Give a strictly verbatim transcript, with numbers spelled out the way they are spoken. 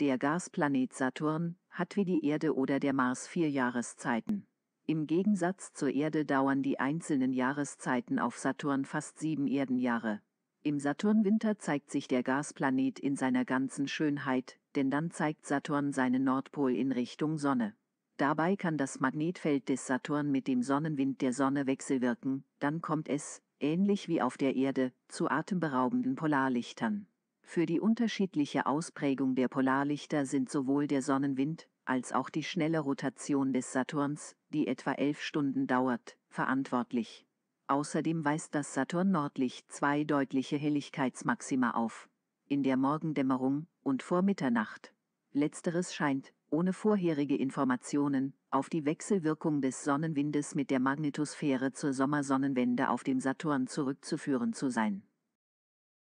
Der Gasplanet Saturn hat wie die Erde oder der Mars vier Jahreszeiten. Im Gegensatz zur Erde dauern die einzelnen Jahreszeiten auf Saturn fast sieben Erdenjahre. Im Saturnwinter zeigt sich der Gasplanet in seiner ganzen Schönheit, denn dann zeigt Saturn seinen Nordpol in Richtung Sonne. Dabei kann das Magnetfeld des Saturn mit dem Sonnenwind der Sonne wechselwirken, dann kommt es, ähnlich wie auf der Erde, zu atemberaubenden Polarlichtern. Für die unterschiedliche Ausprägung der Polarlichter sind sowohl der Sonnenwind, als auch die schnelle Rotation des Saturns, die etwa elf Stunden dauert, verantwortlich. Außerdem weist das Saturn-Nordlicht zwei deutliche Helligkeitsmaxima auf. In der Morgendämmerung und vor Mitternacht. Letzteres scheint, ohne vorherige Informationen, auf die Wechselwirkung des Sonnenwindes mit der Magnetosphäre zur Sommersonnenwende auf dem Saturn zurückzuführen zu sein.